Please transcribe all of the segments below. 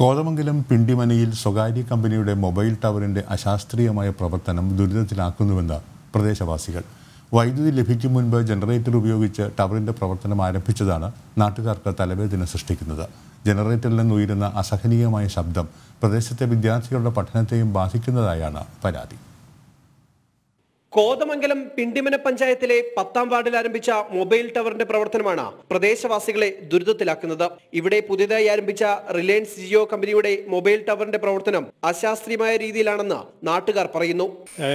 കോതമംഗലം പിണ്ടിമനയിൽ സ്വകാര്യ കമ്പനിയുടെ മൊബൈൽ ടവറിന്റെ അശാസ്ത്രീയമായ പ്രവർത്തനം ദുരിതത്തിലാക്കുന്നുവെന്ന് പ്രദേശവാസികൾ. വൈദ്യുതി ലഭിക്കും മുൻപ് ജനറേറ്റർ ഉപയോഗിച്ച് ടവറിന്റെ പ്രവർത്തനം ആരംഭിച്ചതാണ് നാട്ടുകാർക്ക് തലവേദന സൃഷ്ടിക്കുന്നത്. ജനറേറ്ററിൽ നിന്നുയരുന്ന അസഹനീയമായ ശബ്ദം പ്രദേശത്തെ വിദ്യാർത്ഥികളുടെ പഠനത്തെയും ബാധിക്കുന്നതായാണ് പരാതി. കോതമംഗലം പിണ്ടിമന പഞ്ചായത്തിലെ 10ാം വാർഡിൽ ആരംഭിച്ച മൊബൈൽ ടവറിന്റെ പ്രവർത്തനമാണ് പ്രദേശവാസികളെ ദുരിതത്തിലാക്കുന്നത്. ഇവിടെ പുതിയതായി ആരംഭിച്ച റിലയൻസ് ജിയോ കമ്പനിയുടെ മൊബൈൽ ടവറിന്റെ പ്രവർത്തനം അശാസ്ത്രീയമായ രീതിയിലാണെന്ന് നാട്ടുകാർ പറയുന്നു.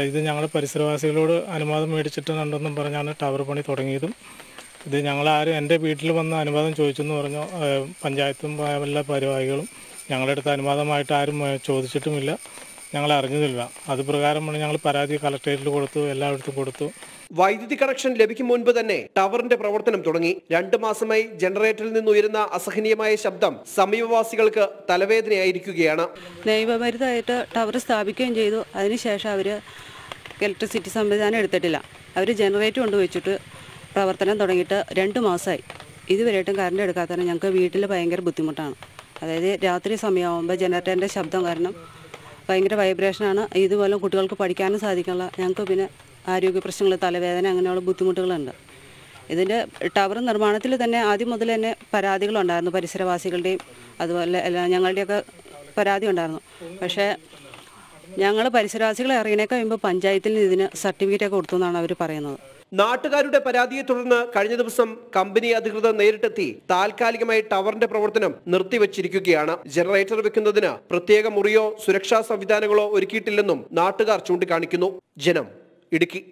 ഇത് ഞങ്ങൾ പരിസരവാസികളോട് അനുവാദം മേടിച്ചിട്ടുണ്ടെന്നും പറഞ്ഞാണ് ടവർ പണി തുടങ്ങിയതും. ഇത് ഞങ്ങളാരും എൻ്റെ വീട്ടിൽ വന്ന് അനുവാദം ചോദിച്ചെന്ന് പറഞ്ഞു. പഞ്ചായത്തും എല്ലാ ഭാരവാഹികളും ഞങ്ങളെടുത്ത് അനുവാദമായിട്ട് ആരും ചോദിച്ചിട്ടുമില്ല, ഞങ്ങൾ അറിഞ്ഞില്ല. അത് പ്രകാരമാണ് ഞങ്ങൾ പരാതി കളക്ടറേറ്റിൽ കൊടുത്തു, എല്ലായിടത്തും കൊടുത്തു. വൈദ്യുതി കണക്ഷൻ ലഭിക്കും മുൻപ് തന്നെ ടവറിന്റെ പ്രവർത്തനം തുടങ്ങി. 2 മാസമായി ജനറേറ്ററിൽ നിന്നുയരുന്ന അസഹനീയമായ ശബ്ദം സമീപവാസികൾക്ക് തലവേദനയായിരിക്കുകയാണ്. നിയമപരിധിയായിട്ട് ടവർ സ്ഥാപിക്കുകയും ചെയ്തു. അതിനുശേഷം അവർ ഇലക്ട്രിസിറ്റി സംവിധാനം എടുത്തിട്ടില്ല. അവർ ജനറേറ്റർ കൊണ്ടുവച്ചിട്ട് പ്രവർത്തനം തുടങ്ങിയിട്ട് 2 മാസമായി. ഇതുവരെയായിട്ടും കറണ്ട് എടുക്കാത്തതിന് ഞങ്ങൾക്ക് വീട്ടിൽ ഭയങ്കര ബുദ്ധിമുട്ടാണ്. അതായത് രാത്രി സമയമാകുമ്പോൾ ജനറേറ്ററിൻ്റെ ശബ്ദം കാരണം ഭയങ്കര വൈബ്രേഷനാണ്. ഇതുപോലെ കുട്ടികൾക്ക് പഠിക്കാനും സാധിക്കില്ല. ഞങ്ങൾക്ക് പിന്നെ ആരോഗ്യ പ്രശ്നങ്ങൾ, തലവേദന, അങ്ങനെയുള്ള ബുദ്ധിമുട്ടുകളുണ്ട്. ഇതിൻ്റെ ടവർ നിർമ്മാണത്തിൽ തന്നെ ആദ്യം മുതൽ തന്നെ പരാതികളുണ്ടായിരുന്നു. പരിസരവാസികളുടെയും അതുപോലെ ഞങ്ങളുടെയൊക്കെ പരാതി ഉണ്ടായിരുന്നു. പക്ഷേ ഞങ്ങൾ പരിസരവാസികളെ അറിയണേക്കാൾ മുമ്പ് പഞ്ചായത്തിൽ നിന്ന് ഇതിന് സർട്ടിഫിക്കറ്റൊക്കെ കൊടുത്തു എന്നാണ് അവർ പറയുന്നത്. നാട്ടുകാരുടെ പരാതിയെ തുടർന്ന് കഴിഞ്ഞ ദിവസം കമ്പനി അധികൃതർ നേരിട്ടെത്തി താൽക്കാലികമായി ടവറിന്റെ പ്രവർത്തനം നിർത്തിവച്ചിരിക്കുകയാണ്. ജനറേറ്റർ വെക്കുന്നതിന് പ്രത്യേക മുറിയോ സുരക്ഷാ സംവിധാനങ്ങളോ ഒരുക്കിയിട്ടില്ലെന്നും നാട്ടുകാർ ചൂണ്ടിക്കാണിക്കുന്നു. ജനം, ഇടുക്കി.